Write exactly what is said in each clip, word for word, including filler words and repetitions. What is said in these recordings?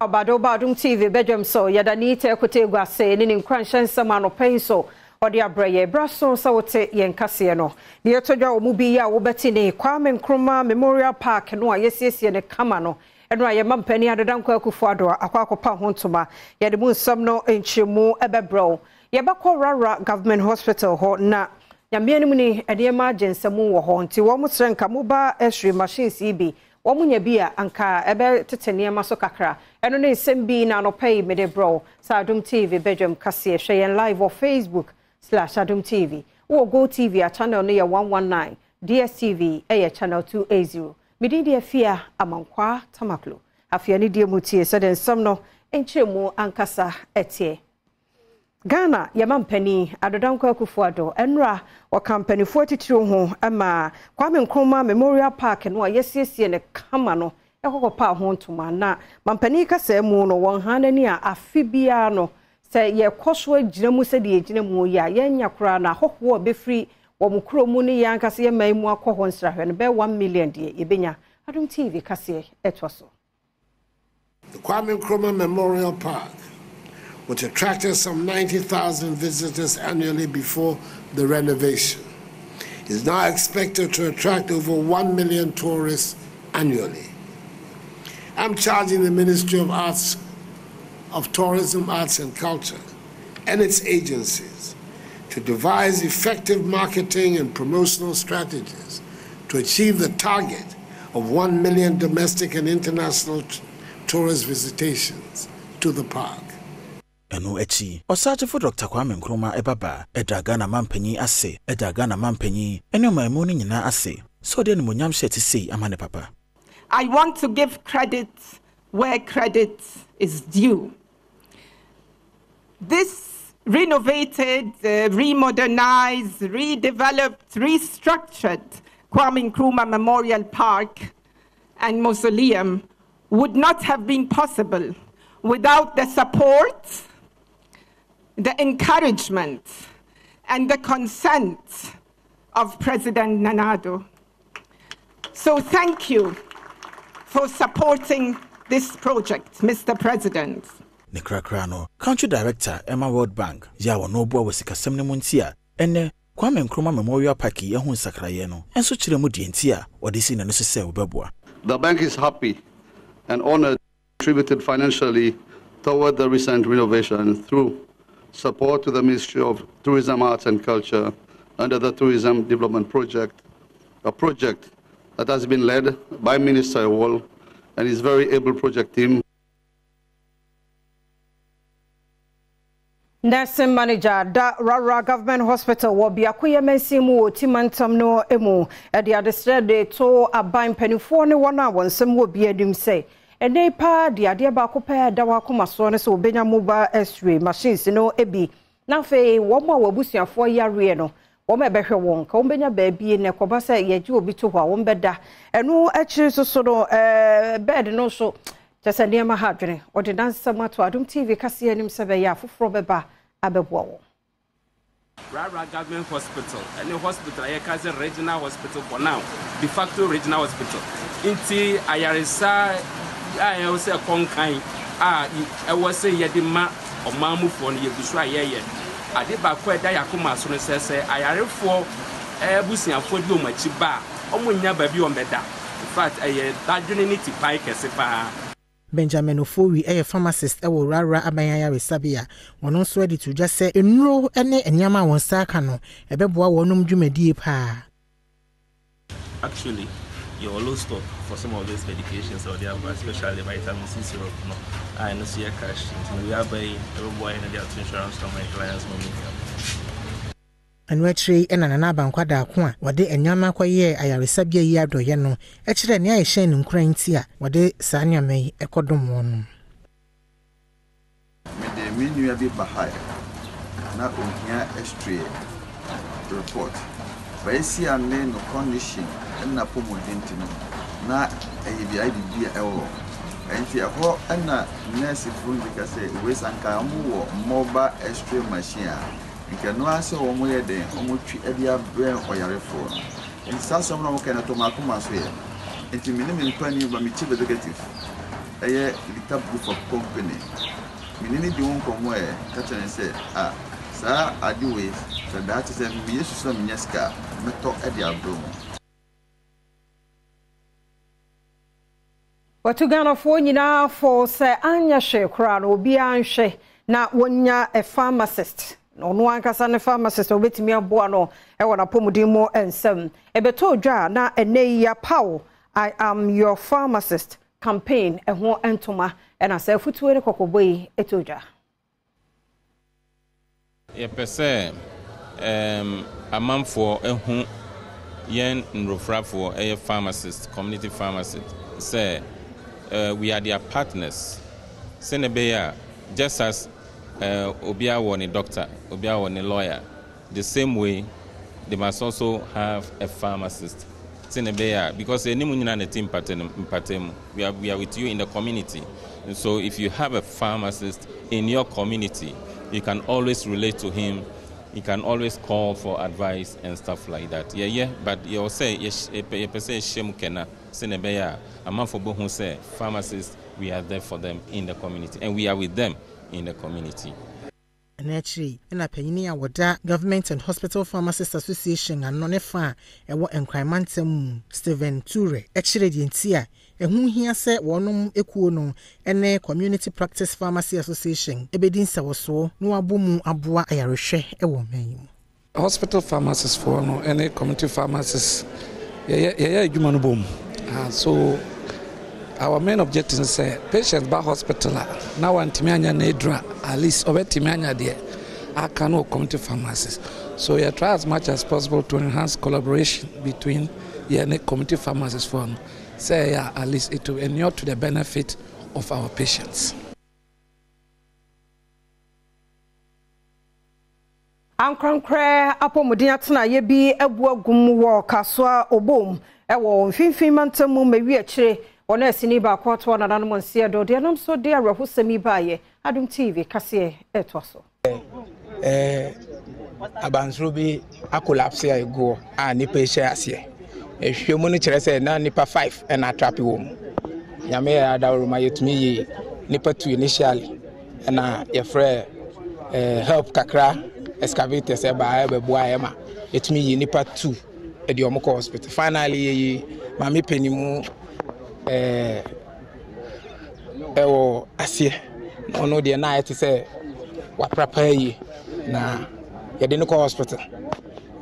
Obadoba Adom T V bedroom so yadanite ekotegu ase ni nkranhyensema no penso odi abreye braso so wote yenkase no ne yetodwa omubi ya wobeti ne Kwame Nkrumah Memorial Park no ayesiesie ne kama no eno ayema mpani adodankwa akufuado akwakopa hontoma ye de munsam no enchemu ebebro ye bakọ rara government hospital ho na nyamia nimu ni edema jensemu wo ho nti wo musrenka muba esri machines ibi Omunya bia anka ebe tetenia maso kakra eno ne sembi na no pay me de bro sa Adom T V bedroom kase hwe yen live on facebook slash adom tv wo go tv a channel ne ye one one nine D S T V e ye channel two eighty midi de afia amankwa tamaklo afia ne de mutie se den som no enchemu ankasa etie Ghana yamampani adodankwa kufuado enra wa company forty-two ho ama Kwame Nkrumah Memorial Park no yesiesie ne kama no ekokopa ho ntoma na mampani kasa mu no won hanani a afibia no se ye koso agina mu se de agina mu ya yenya kura na hoho befri wo mukro mu ne yankasa ye mai mu akọ ho nsrahwe no be one million de ye benya Adom T V kase etwaso The Kwame Nkrumah Memorial Park, which attracted some ninety thousand visitors annually before the renovation, is now expected to attract over one million tourists annually. I'm charging the Ministry of Arts, of Tourism, Arts and Culture and its agencies to devise effective marketing and promotional strategies to achieve the target of one million domestic and international tourist visitations to the park. Eno echi osachefo Doctor Kwame Nkrumah ebaba edaga na mampanyi ase edaga na mampanyi eno maimu ni nyina ase so de nmunyam sheti sei amane papa. I want to give credit where credit is due. This renovated, uh, remodernized, redeveloped, restructured Kwame Nkrumah Memorial Park and Mausoleum would not have been possible without the support, the encouragement and the consent of President Nanado. So thank you for supporting this project, Mister President. Nekrakrano, Country Director Emma World Bank, Yawa Noboa Wesikasemne Muntia, Ene Kwame Nkrumah Memorial Park Yahun Sakrayeno, and Suchiremu Dientia, or this in a necessary Bebwa. The bank is happy and honored contributed financially toward the recent renovation through support to the Ministry of Tourism, Arts and Culture under the Tourism Development Project, a project that has been led by Minister Wall and his very able project team. Nursing manager da Rara Government Hospital will be akuye mensimu timantam no emu at the other to aban penifone one hour nsem wo bi adim say. Ene pa dia dia ba kopɛ da wa koma so ne so obenya mobile x-ray machines no ebi na fe wo ma wabusuafo yare no wo ma behwe won ka obenya ba bi ne koba sɛ yɛgye obi to hɔ a wo mbɛda ɛno akyiri so so no eh bed no so kyɛsɛ ne ma ha dwene ɔde dansɛm ato Adom T V kase anim sɛ bɛyɛ afoforo bɛba abɛboa wo Rara Government Hospital, and the hospital, I can say regional hospital for now, de facto regional hospital. Inti Ayarisa, I was a conkai, ah, I was a Yadima or Mamu for Yabusha Yaya. I did back where Diakuma soon as I are for a bussy and for you, my chiba, or when you baby on better. In fact, I had unity pike as a Benjamin Ofori, a pharmacist, a Rara Abaya Sabia, one not ready to just say, Enro, Ene, and Yama, one Sarkano, a Beboa, one um, Jumedi Pa. Actually, you always stop for some of these medications, or they have especially vitamin C syrup. No, I know see a cash. We are buying a boy and their insurance from my clients. And we're three and an abanquada quan, what they and Yama Quaye, I are a sabia yardo yano, actually near a shame in crying tear, what they Sanya may a cordon one. May the menu be behind, and not on here a stray report. But I see a name of condition and a pomo dentino, not a idea error. And the whole and a nursing food because they waste and camu mobile extra machine. Can answer or more than a brain or your phone. And Sassam can atomacum as well. And to minimum twenty by me chief executive. a little group of company. We need the one from where Catherine said, ah, sir, I do it. So that is a mutual Mineska, Metal Eddie Abdom. What you gonna phone you now for, sir, Anya Shekran or Bianche, not one ya a pharmacist. No one can send a pharmacist or bit me a bono, I want a pomodimo and some. A betoja, na a neya pow. I am your pharmacist campaign and one entoma and I say footwear a cocoa way a toja. Yepese, um, a man for a home yen and rofra for a pharmacist, community pharmacist. Say, uh, we are their partners. Senebea, just as uh, Obia won a doctor, Obia won a lawyer, the same way they must also have a pharmacist. Senebea, because we are, we are with you in the community. And so if you have a pharmacist in your community, you can always relate to him. You can always call for advice and stuff like that. Yeah, yeah, but you say, a man for who say, pharmacists, we are there for them in the community, and we are with them in the community. And actually, in a penny, Government and Hospital Pharmacists Association and non-efa, and what encrimantum Stephen Ture, actually, the entire. And who here said one equono and a community practice pharmacy association, a bedin sawaso, no abumu abua ayarishe, a woman. Hospital pharmacists for no and a community pharmacists, yeah, human boom. So our main objective is say patients by hospital now and Timania Nedra, at least over Timania there, I can no community pharmacists. So we try as much as possible to enhance collaboration between yeah and community pharmacists for. Say, yeah, at least it will inure to the benefit of our patients. Ankrankre apomodin tena ye bi ebu agum wo kasoa obom e wo mfinfimantamu mawi akire wona asini ba kwatwo na nanom nsie do de nom so de arehosemi baaye Adom T V kase etwaso eh abansro bi akolapse ay go a ni peche asie e hwemunu kire se na nipa five and atrapi wo nyame ya dawo ma yetumi ye nipa two initially na ye frɛ eh help kakra excavator se ba ba bua yema yetumi ye nipa two e de omko hospital finally ye ma me penimu eh ewo asie ono de na ayete se waprapa ye na ye de no ko hospital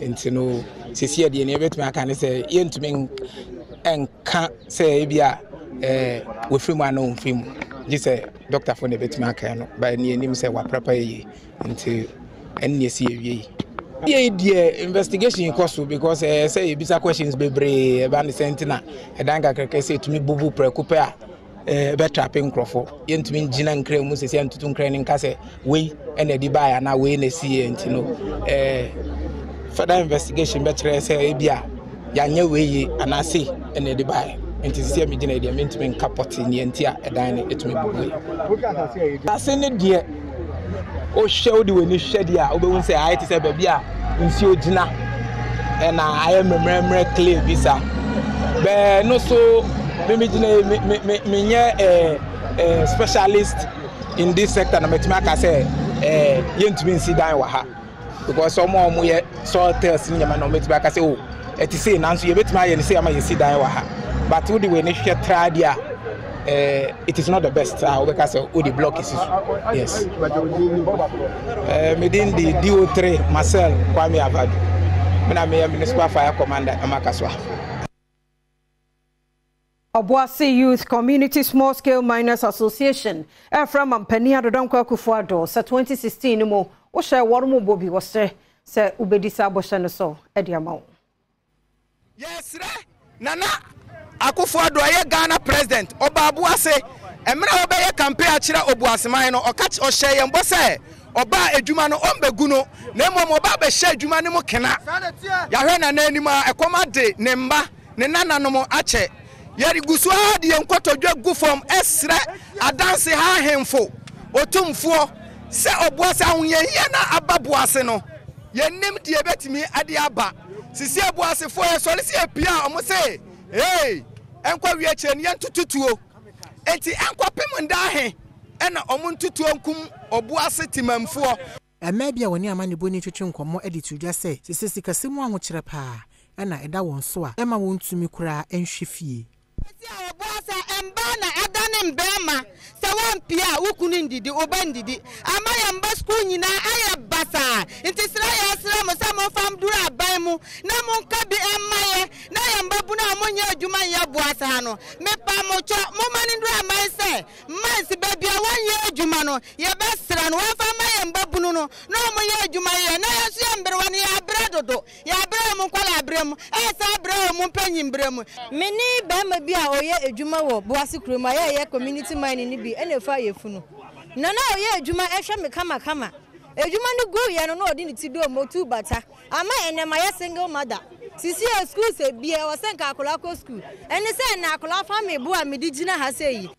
entino sisi ade ne betumi aka ne se yentumi enka se ebia eh we free mu anon free mu ji se doctor for ne betumi aka no ba ne enim se wa prepare yi nti enye se ewie yi die investigation cost because eh say ebisa questions bebre e ba ne sentina e dan ka keke se tumi bubu preoccupy eh be trapping crofo yentumi njina nkra mu sisi antutu nkra ne nka se we ene di buy na we ne se enti no eh further investigation better say ebia ya nya weyi anase ene de bai enti sisi me gina de mentment capot ni enti a edan ne etumi bugwe ase ne de o hwew de weni hwe de a obehun say ai te say ba bia nsi ogina e na ai memremre clay visa be no so me me gina me nya eh specialist in this sector na metuma ka say eh yentumi nsi dan wa ha because some of them are salt tests in Yemen, I say, oh, it is saying, Nancy, you bet my and say, I see that. But who the way nature tried here, it is not the best. I because all the block is yes. Within the D O three, Marcel Kwame Abad, I am a municipal fire commander, Amakaswa. Obuasi Youth Community Small Scale Miners Association, Ephraim and Penny Adonko Kufuado, so twenty sixteen, no Osha Warmo Bobby was there, Sir Ubedisa Boshanoso, Ediamo. Yes, Nana Akufuado, Ghana president, Obabuase, Emra Obey Campea Chira Obuasi Mino, or catch Oshay and Bosse, Oba Ejumano Ombeguno, Nemo Mobabe Shay Jumanimo Kena, Yahana Nenima, Akomade, Nemba, Nenana no more Ache. Yari guswa di enkoto dwe gufom esre adanse ha hemfo otumfuo se obuase ahunye ye na ababuase no yenim de betimi ade aba sisi abuase fo ye sori se pia omo se hey enko wiache ne yentututuo Eti enkwapem nda he ena omuntutu onkum obuase timamfo amabia woni amanibo ni twetwe nkomo editu dwa se sisisi kasemu aho kire pa ena eda won so a ema won tumi kura enhwefie eti a obuase emba na eda ne mbema se won pia wukunu ndidi oba ndidi amaya mba school nyina aye basa ntisira ya sira mo sa mo fam dura ban mu na mon ka bi emaye na ya mbabu na mo nya adwuma ya buasa hano mepa mo cho mo mani dura man se man si babia won ya adwuma no ye besira no wa fam ya mbabu no no mo nya adwuma ya na ya so mbere wani ya bredodo ya bre mo kwala bre mo e sa bre mo panyi bre mo mini ba ma bi a oye adwuma wo buasa kroma ya ye community mine ni bi ene fa ye funu na na oye adwuma ehwe me kama kama ejuma no go ya no no odi nti do motu bata ama ene ma ya single mother sisi e school se bia o senka akola ko school ene se na akola family bo a medigina ha sei.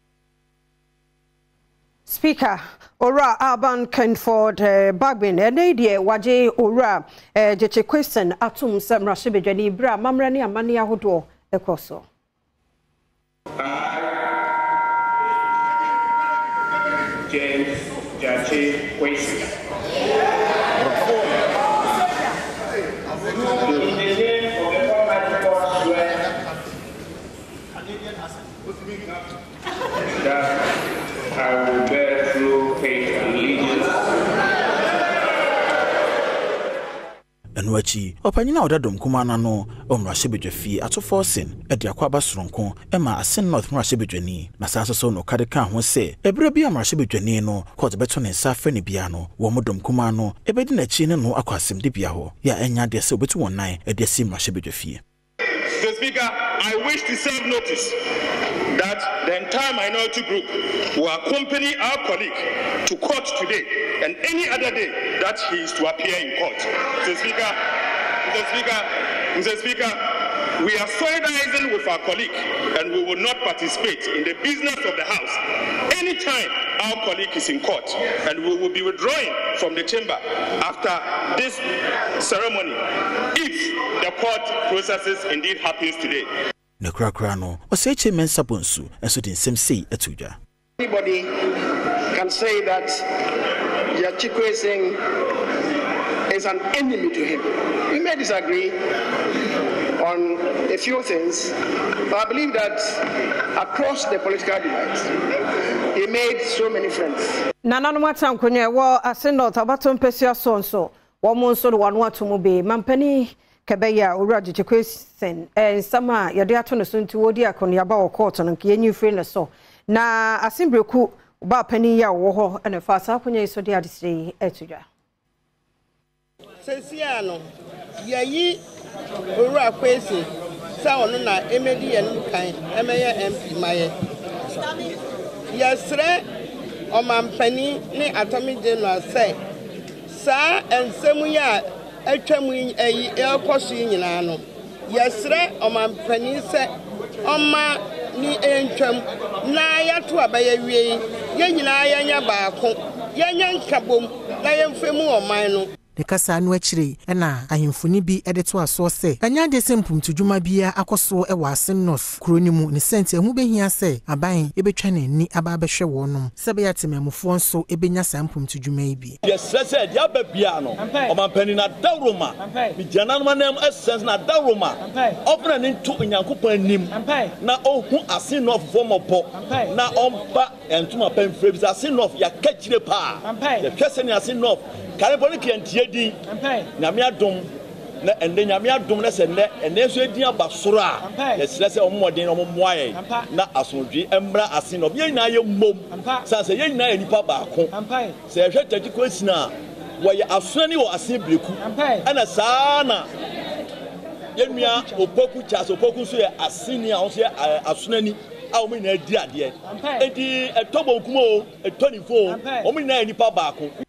Speaker Ora Urban Kenford uh, Bagbin Enedie Waje Ora uh, Jeche Question Atum Samra Shebejani Bra Mamrani Amani Ahodo Ekoso. I James Jeche Question. That I will bear true faith and allegiance. And Wachi, Opanina or Dadum Kumana no, Omrasibijfi, at a forcing, at the Aquabasronco, Emma, a sin North Marasibijani, Nasasso no Cadican, who say, a brebia Marasibijani no, called a beton and Safreni Biano, Womodum Kumano, a bed in a chin and no Aquasim de Biaho, Ya Enya de Sober two one nine, a de Sim Marasibijfi. Mister Speaker, I wish to serve notice that the entire minority group will accompany our colleague to court today and any other day that he is to appear in court. Mister Speaker, Mister Speaker, Mister Speaker, we are solidarizing with our colleague and we will not participate in the business of the House anytime our colleague is in court, and we will be withdrawing from the chamber after this ceremony if the court processes indeed happens today. The Krakrano or say Chairman Sabonsu and so the same say etuja. Anybody can say that Yachikwe Singh is an enemy to him. We may disagree on a few things, but I believe that across the political divide, he made so many friends. Nananwatan Kunya wa asendot abaton pesia sonso, wamonso wanwatumubi, mampeni. Kabeya uraji chekwesen eh sama yade ato no so nti wodi akoni aba wo court no ke enyi free so na asimbreku ba pani ya wo ho ene fa sa akonya iso de adisrei etudwa sesia no yayi ura kwesi sa ono na emedi ye no kan emeye mp maye yesre o mampani ni atomi general say sa ensemu ya atwamu ayi ekoso nyina no yesre omampani se oma ni entwam na yato abaye wie ye nyina yanya baako yanya nkabom na yemfemu oman no de kasa no akire na ahemfoni bi edeto aso se anya de sempumtu dwuma bia akoso ewa asem north kronimu ne sente ahu behia se aban ebetwa ne ni aba behwe wo nom sebe yatemamfo nso ebenya sempumtu dwuma bi yesre se dia ba bia no omampani na dawroma mi jananuma nam essence na dawroma opra ne to nyankopan nim na ohu asen north vomopo na omba entuma pamfre bi asen north ya kachire pa ya twese ne asen north kariboni kiantie di nyame adom na ende nyame adom na se ne ene so edi abasoro a yesere se ommoden ommoaye na asondwe emra ase no bia nyina ye mom sa se ye nyina ye nipa baako se ehwe tati kwesina wo ye asoni wo ase breku ana saa na ye nua opoku chas opoku so ye asini a so ye asonani a omina edi ade edi etobo nkumo etonifo omina ye nipa baako.